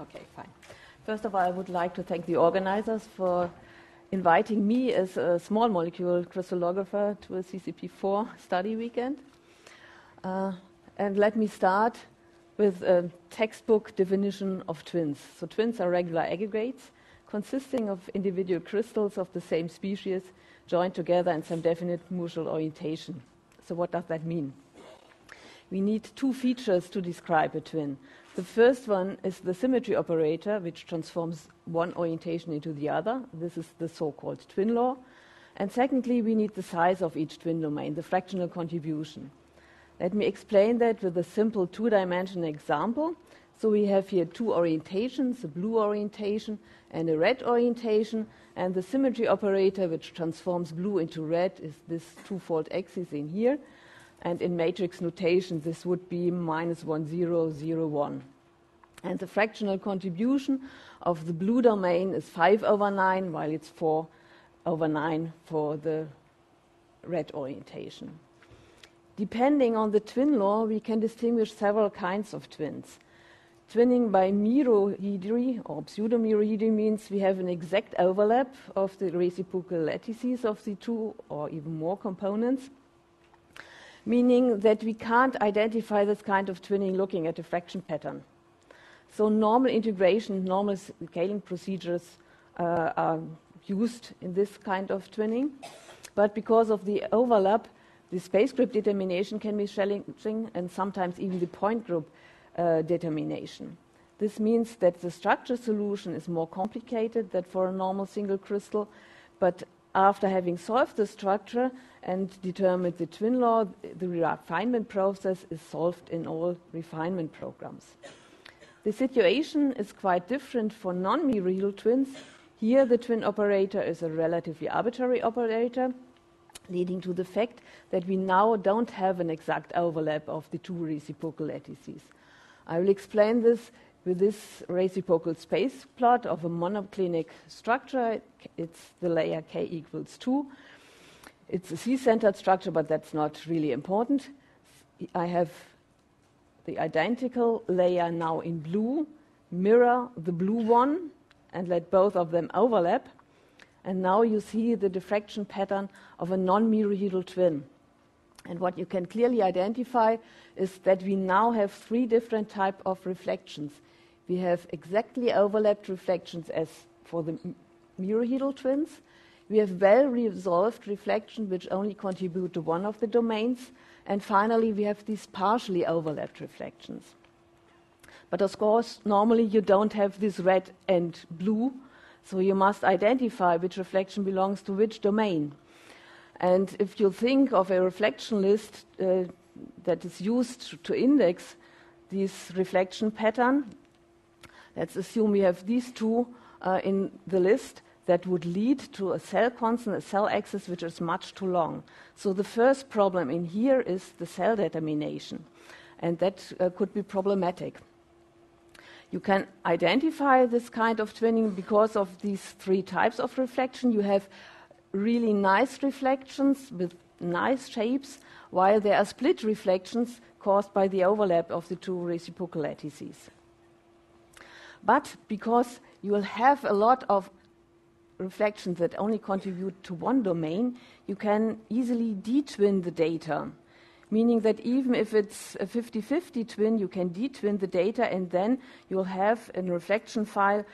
Okay, fine. First of all, I would like to thank the organizers for inviting me as a small molecule crystallographer to a CCP4 study weekend. And let me start with a textbook definition of twins. So twins are regular aggregates consisting of individual crystals of the same species joined together in some definite mutual orientation. So what does that mean? We need two features to describe a twin. The first one is the symmetry operator, which transforms one orientation into the other. This is the so-called twin law. And secondly, we need the size of each twin domain, the fractional contribution. Let me explain that with a simple two-dimensional example. So we have here two orientations, a blue orientation and a red orientation, and the symmetry operator which transforms blue into red is this twofold axis in here, and in matrix notation this would be -1, 0, 0, 1. And the fractional contribution of the blue domain is 5/9, while it's 4/9 for the red orientation. Depending on the twin law, we can distinguish several kinds of twins. Twinning by merohedry or pseudomerohedry means we have an exact overlap of the reciprocal lattices of the two or even more components, meaning that we can't identify this kind of twinning looking at a fraction pattern. So normal integration, normal scaling procedures are used in this kind of twinning, but because of the overlap, the space group determination can be challenging, and sometimes even the point group determination. This means that the structure solution is more complicated than for a normal single crystal, but after having solved the structure and determined the twin law, the refinement process is solved in all refinement programs. The situation is quite different for non-merohedral twins. Here the twin operator is a relatively arbitrary operator, leading to the fact that we now don't have an exact overlap of the two reciprocal lattices. I will explain this with this reciprocal space plot of a monoclinic structure. It's the layer K = 2. It's a C-centered structure, but that's not really important. I have the identical layer now in blue, mirror the blue one, and let both of them overlap. And now you see the diffraction pattern of a non-merohedral twin. And what you can clearly identify is that we now have three different types of reflections. We have exactly overlapped reflections as for the merohedral twins. We have well-resolved reflections which only contribute to one of the domains. And finally, we have these partially overlapped reflections. But of course, normally you don't have this red and blue, so you must identify which reflection belongs to which domain. And if you think of a reflection list that is used to index this reflection pattern, let's assume we have these two in the list, that would lead to a cell constant, a cell axis which is much too long. So the first problem in here is the cell determination, and that could be problematic. You can identify this kind of twinning because of these three types of reflection. You have really nice reflections with nice shapes, while there are split reflections caused by the overlap of the two reciprocal lattices. But because you will have a lot of reflections that only contribute to one domain, you can easily detwin the data, meaning that even if it's a 50-50 twin, you can detwin the data, and then you'll have a reflection file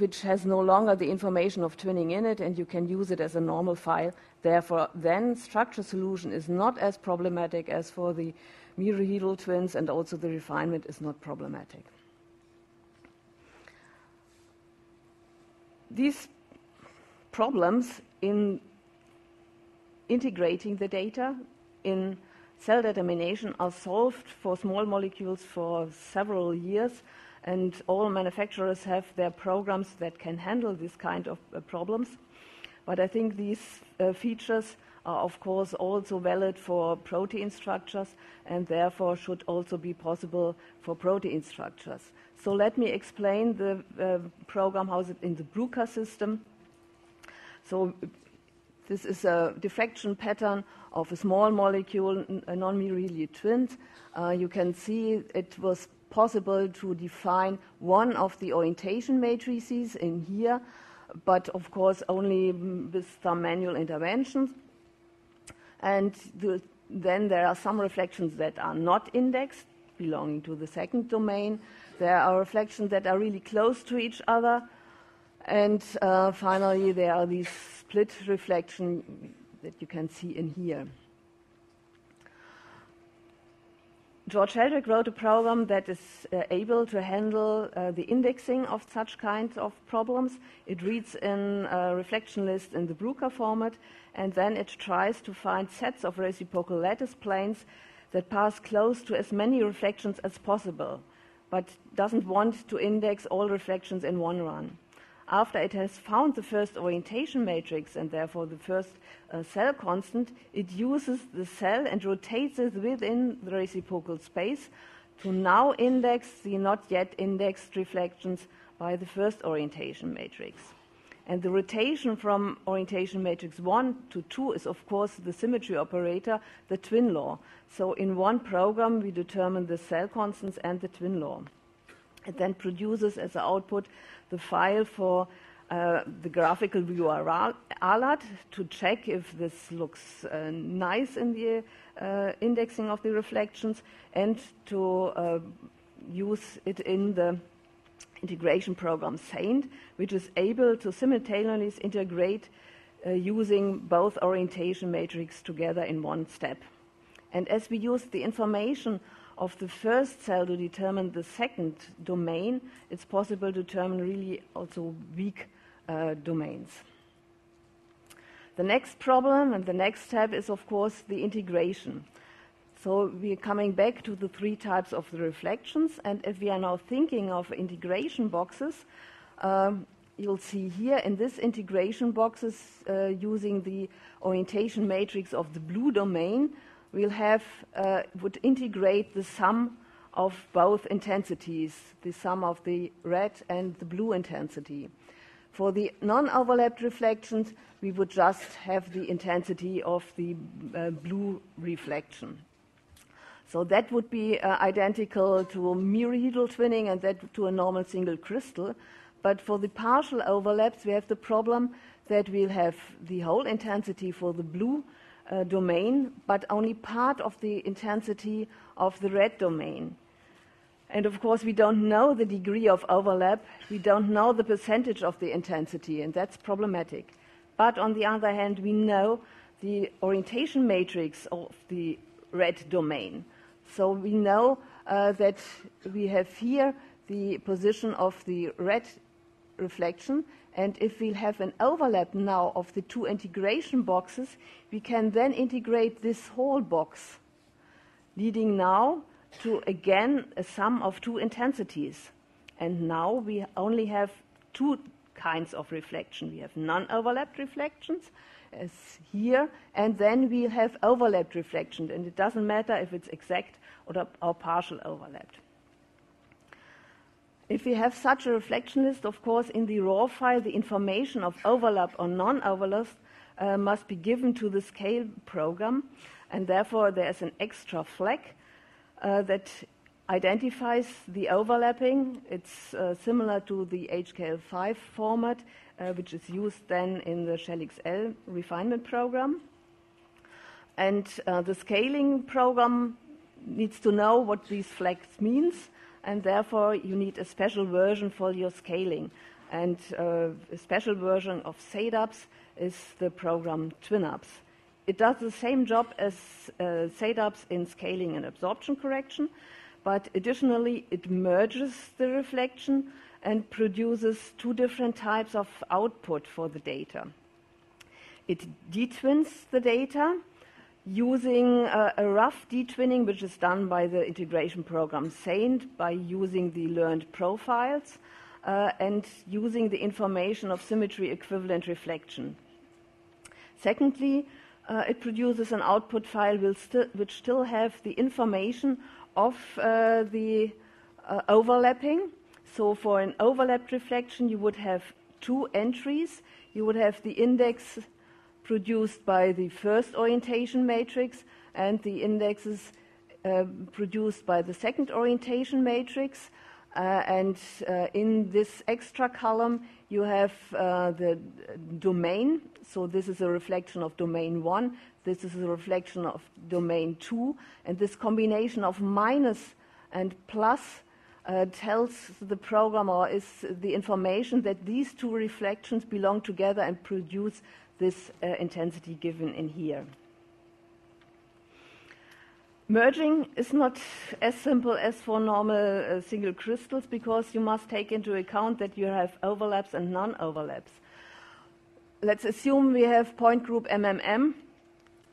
which has no longer the information of twinning in it, and you can use it as a normal file. Therefore, then structure solution is not as problematic as for the merohedral twins, and also the refinement is not problematic. These problems in integrating the data in cell determination are solved for small molecules for several years, and all manufacturers have their programs that can handle this kind of problems. But I think these features are, of course, also valid for protein structures, and therefore should also be possible for protein structures. So let me explain the program, how it in the Bruker system. So this is a diffraction pattern of a small molecule, a non-merohedral twin. You can see it was possible to define one of the orientation matrices in here, but of course only with some manual interventions. And then there are some reflections that are not indexed, belonging to the second domain. There are reflections that are really close to each other. And finally, there are these split reflections that you can see in here. George Sheldrick wrote a program that is able to handle the indexing of such kinds of problems. It reads in a reflection list in the Bruker format, and then it tries to find sets of reciprocal lattice planes that pass close to as many reflections as possible, but doesn't want to index all reflections in one run. After it has found the first orientation matrix and therefore the first cell constant, it uses the cell and rotates it within the reciprocal space to now index the not yet indexed reflections by the first orientation matrix. And the rotation from orientation matrix 1 to 2 is, of course, the symmetry operator, the twin law. So in one program, we determine the cell constants and the twin law. It then produces as an output the file for the graphical viewer ALAT to check if this looks nice in the indexing of the reflections, and to use it in the integration program SAINT, which is able to simultaneously integrate using both orientation matrix together in one step. And as we use the information of the first cell to determine the second domain, it's possible to determine really also weak domains. The next problem and the next step is, of course, the integration. So we're coming back to the three types of the reflections, and if we are now thinking of integration boxes, you'll see here in this integration boxes using the orientation matrix of the blue domain, we'll have, would integrate the sum of both intensities, the sum of the red and the blue intensity. For the non-overlapped reflections, we would just have the intensity of the blue reflection. So that would be identical to merohedral twinning and that to a normal single crystal. But for the partial overlaps, we have the problem that we'll have the whole intensity for the blue domain, but only part of the intensity of the red domain. And of course, we don't know the degree of overlap. We don't know the percentage of the intensity, and that's problematic. But on the other hand, we know the orientation matrix of the red domain. So we know that we have here the position of the red reflection, and if we have an overlap now of the two integration boxes, we can then integrate this whole box, leading now to, again, a sum of two intensities. And now we only have two kinds of reflection. We have non-overlapped reflections, as here, and then we have overlapped reflection, and it doesn't matter if it's exact or partial overlapped. If we have such a reflection list, of course, in the raw file, the information of overlap or non-overlap must be given to the scale program, and therefore there is an extra flag that identifies the overlapping. It's similar to the HKL5 format, which is used then in the ShellXL refinement program. And the scaling program needs to know what these flags means, and therefore you need a special version for your scaling. And a special version of SADABS is the program TWINABS. It does the same job as SADABS in scaling and absorption correction, but additionally it merges the reflection and produces two different types of output for the data. It detwins the data using a rough detwinning, which is done by the integration program SAINT by using the learned profiles and using the information of symmetry equivalent reflection. Secondly, it produces an output file which still have the information of the overlapping. So for an overlapped reflection, you would have two entries. You would have the index produced by the first orientation matrix and the indexes produced by the second orientation matrix. And in this extra column, you have the domain. So this is a reflection of domain 1. This is a reflection of domain 2. And this combination of minus and plus tells the program, or is the information, that these two reflections belong together and produce this intensity given in here. Merging is not as simple as for normal single crystals, because you must take into account that you have overlaps and non-overlaps. Let's assume we have point group MMM.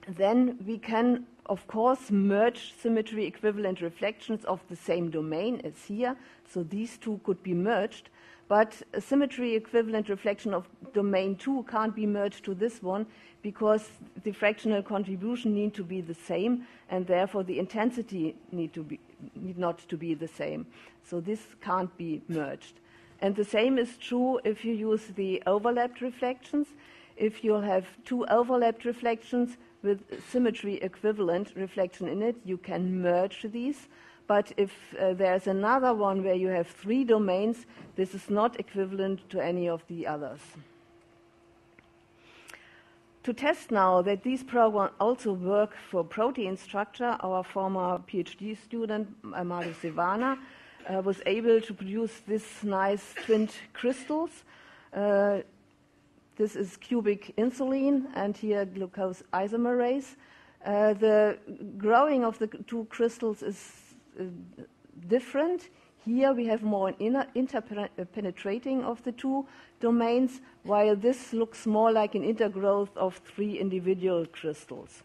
Then we can, of course, merge symmetry equivalent reflections of the same domain as here. So these two could be merged. But a symmetry equivalent reflection of domain 2 can't be merged to this one, because the fractional contribution need to be the same, and therefore the intensity need not to be the same. So this can't be merged. And the same is true if you use the overlapped reflections. If you have two overlapped reflections with symmetry equivalent reflection in it, you can merge these. But if there's another one where you have three domains, this is not equivalent to any of the others. To test now that these programs also work for protein structure, our former PhD student, Marta Sivana, was able to produce this nice twinned crystals. This is cubic insulin, and here glucose isomerase. The growing of the two crystals is different. Here we have more an interpenetrating of the two domains, while this looks more like an intergrowth of three individual crystals.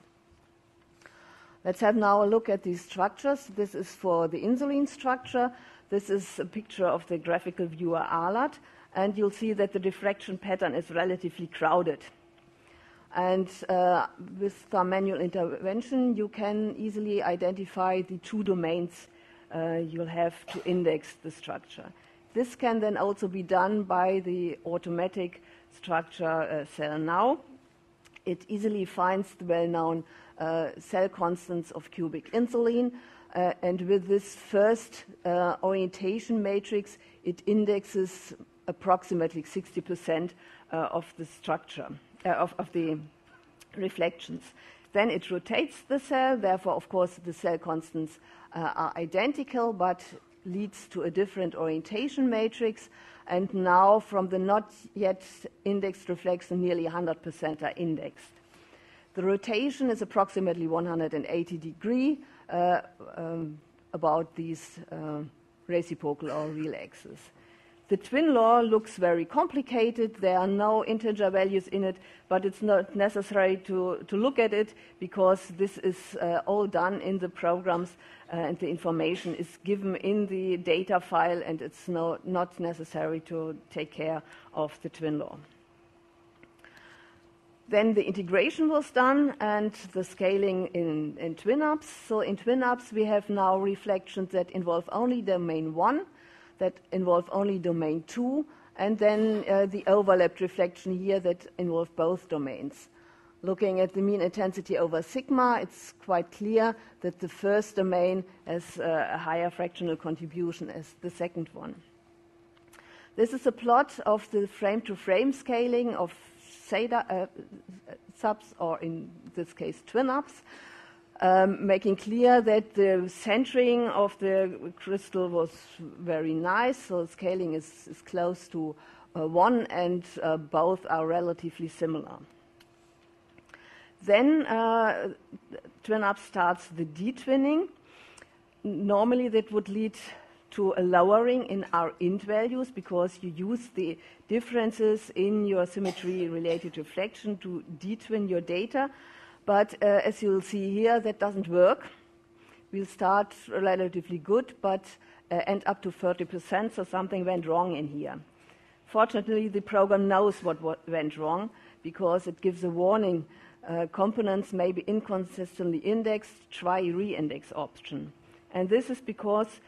Let's have now a look at these structures. This is for the insulin structure. This is a picture of the graphical viewer ALAT, and you'll see that the diffraction pattern is relatively crowded. And with some manual intervention, you can easily identify the two domains you'll have to index the structure. This can then also be done by the automatic structure CELL_NOW. It easily finds the well-known cell constants of cubic insulin. And with this first orientation matrix, it indexes approximately 60% of the structure. Of the reflections. Then it rotates the cell, therefore, of course, the cell constants are identical, but leads to a different orientation matrix. And now, from the not yet indexed reflection, nearly 100% are indexed. The rotation is approximately 180 degrees about these reciprocal or real axes. The twin law looks very complicated. There are no integer values in it, but it's not necessary to look at it, because this is all done in the programs, and the information is given in the data file, and it's not necessary to take care of the twin law. Then the integration was done and the scaling in TWINABS. So in TWINABS, we have now reflections that involve only domain 1, that involve only domain 2, and then the overlapped reflection here that involve both domains. Looking at the mean intensity over sigma, it's quite clear that the first domain has a higher fractional contribution as the second one. This is a plot of the frame-to-frame scaling of SADABS, or in this case TWINABS. Making clear that the centering of the crystal was very nice, so scaling is close to 1, and both are relatively similar. Then TWINABS starts the detwinning. Normally that would lead to a lowering in our int values, because you use the differences in your symmetry-related reflection to detwin your data. But as you'll see here, that doesn't work. We'll start relatively good, but end up to 30%, so something went wrong in here. Fortunately, the program knows what went wrong, because it gives a warning. Components may be inconsistently indexed, try re-index option. And this is because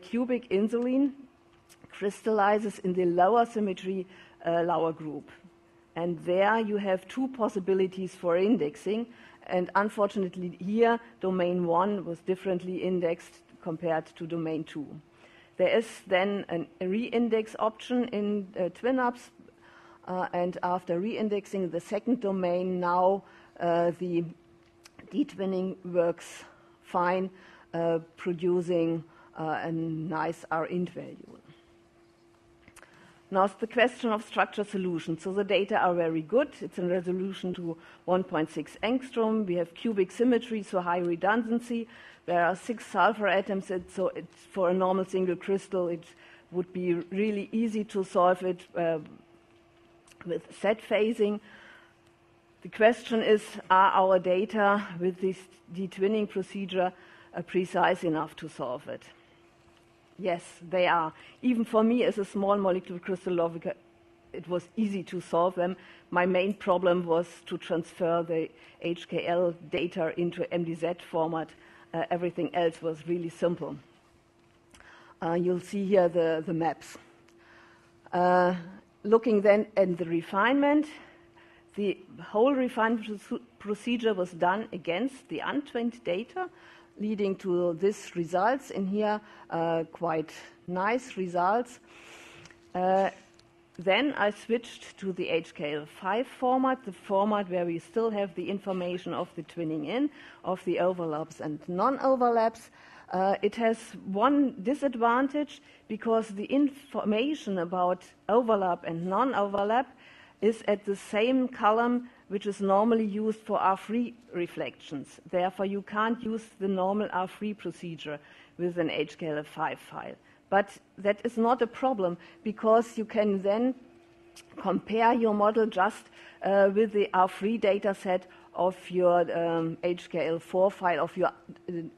cubic insulin crystallizes in the lower symmetry, lower group. And there you have two possibilities for indexing. And unfortunately here, domain 1 was differently indexed compared to domain 2. There is then a reindex option in TWINABS, and after reindexing the second domain, now the detwinning works fine, producing a nice Rint value. Now it's the question of structure solution. So the data are very good. It's in resolution to 1.6 angstrom. We have cubic symmetry, so high redundancy. There are 6 sulfur atoms, so it's for a normal single crystal, it would be really easy to solve it with set phasing. The question is, are our data with this detwinning procedure precise enough to solve it? Yes, they are. Even for me, as a small molecule crystallographer, it was easy to solve them. My main problem was to transfer the HKL data into MDZ format. Everything else was really simple. You'll see here the maps. Looking then at the refinement, the whole refinement procedure was done against the untwinned data, leading to these results in here, quite nice results. Then I switched to the HKL5 format, the format where we still have the information of the twinning in, of the overlaps and non-overlaps. It has one disadvantage, because the information about overlap and non-overlap is at the same column which is normally used for R3 reflections. Therefore, you can't use the normal R3 procedure with an HKL5 file. But that is not a problem, because you can then compare your model just with the R3 data set of your HKL4 file, of your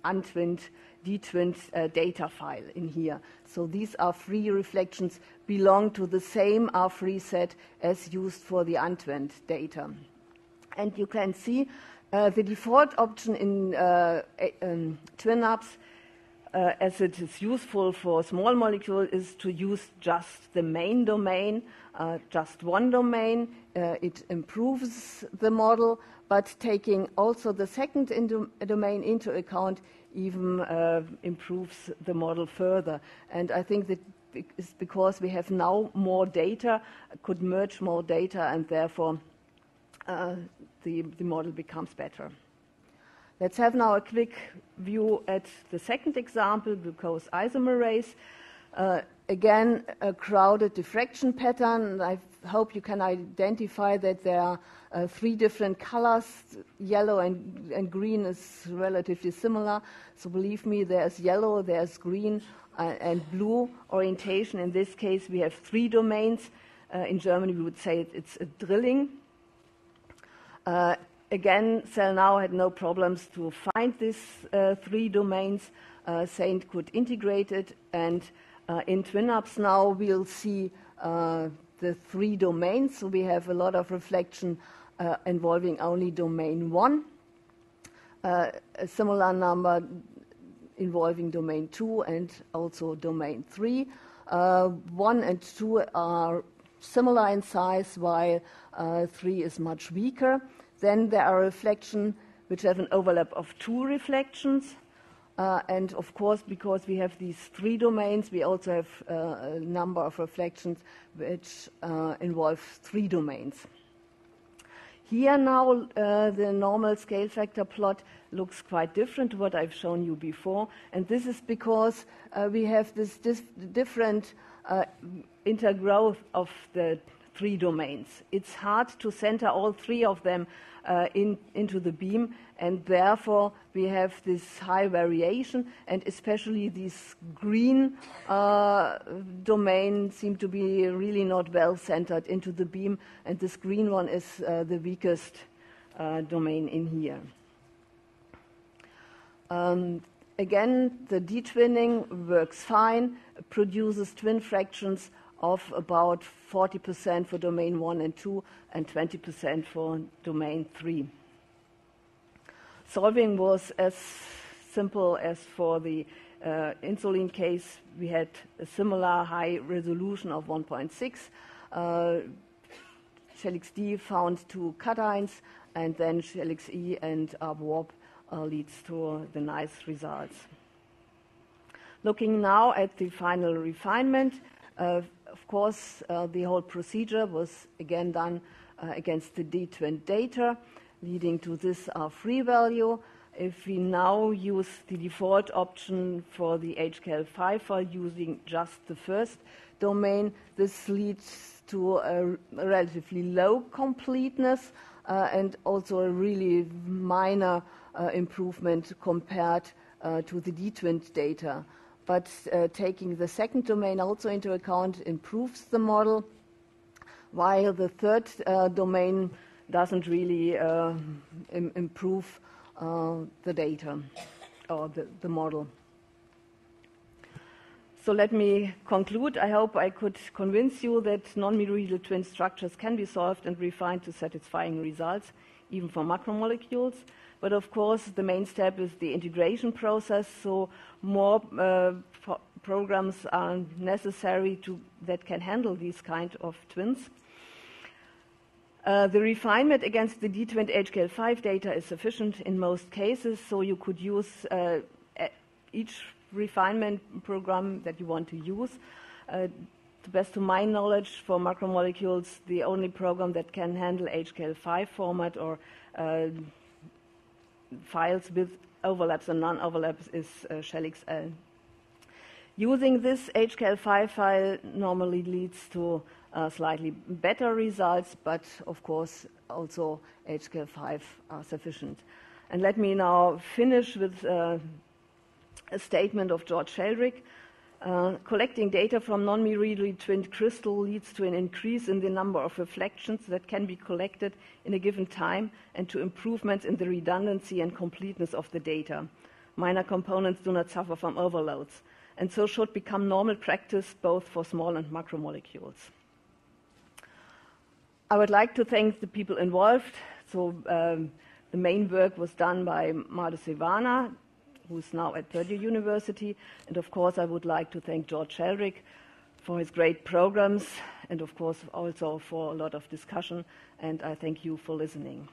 untwinned, detwinned data file in here. So these R3 reflections belong to the same R3 set as used for the untwinned data. And you can see the default option in TWINABS, as it is useful for small molecule, is to use just the main domain, just one domain. It improves the model, but taking also the second domain into account even improves the model further. And I think that is because we have now more data, could merge more data, and therefore the model becomes better. Let's have now a quick view at the second example, glucose isomerase. Again, a crowded diffraction pattern. I hope you can identify that there are 3 different colors. Yellow and green is relatively similar. So believe me, there's yellow, there's green, and blue orientation. In this case, we have 3 domains. In Germany, we would say it's a drilling. Again, CELL_NOW had no problems to find these 3 domains. SAINT could integrate it, and in TWINABS now we'll see the 3 domains. So we have a lot of reflection involving only domain 1, a similar number involving domain 2 and also domain 3. 1 and 2 are similar in size, while 3 is much weaker. Then there are reflections which have an overlap of 2 reflections. And of course, because we have these 3 domains, we also have a number of reflections which involve 3 domains. Here now, the normal scale factor plot looks quite different to what I've shown you before. And this is because we have this different intergrowth of the 3 domains. It's hard to center all 3 of them into the beam, and therefore we have this high variation, and especially this green domain seems to be really not well centered into the beam, and this green one is the weakest domain in here. Again, the detwinning works fine, produces twin fractions of about 40% for domain 1 and 2 and 20% for domain 3. Solving was as simple as for the insulin case. We had a similar high resolution of 1.6. ShellXD found two cations, and then ShelXE and ARBWAP leads to the nice results. Looking now at the final refinement, of course, the whole procedure was again done against the dTwin data, leading to this R3 value. If we now use the default option for the HKL5 file using just the first domain, this leads to a relatively low completeness and also a really minor improvement compared to the dTwin data. But taking the second domain also into account improves the model, while the third domain doesn't really improve the data or the model. So let me conclude. I hope I could convince you that non-merohedral twin structures can be solved and refined to satisfying results, even for macromolecules. But of course, the main step is the integration process, so more programs are necessary that can handle these kind of twins. The refinement against the dTwin HKL5 data is sufficient in most cases, so you could use each refinement program that you want to use. To best of my knowledge, for macromolecules, the only program that can handle HKL5 format or files with overlaps and non-overlaps is ShellXL. Using this HKL5 file normally leads to slightly better results, but of course also HKL5 are sufficient. And let me now finish with a statement of George Sheldrick. Collecting data from non-merohedral twinned crystal leads to an increase in the number of reflections that can be collected in a given time and to improvements in the redundancy and completeness of the data. Minor components do not suffer from overloads, and so should become normal practice both for small and macromolecules. I would like to thank the people involved. So the main work was done by Marta Sivana, who is now at Purdue University. And of course, I would like to thank George Sheldrick for his great programs and of course also for a lot of discussion. And I thank you for listening.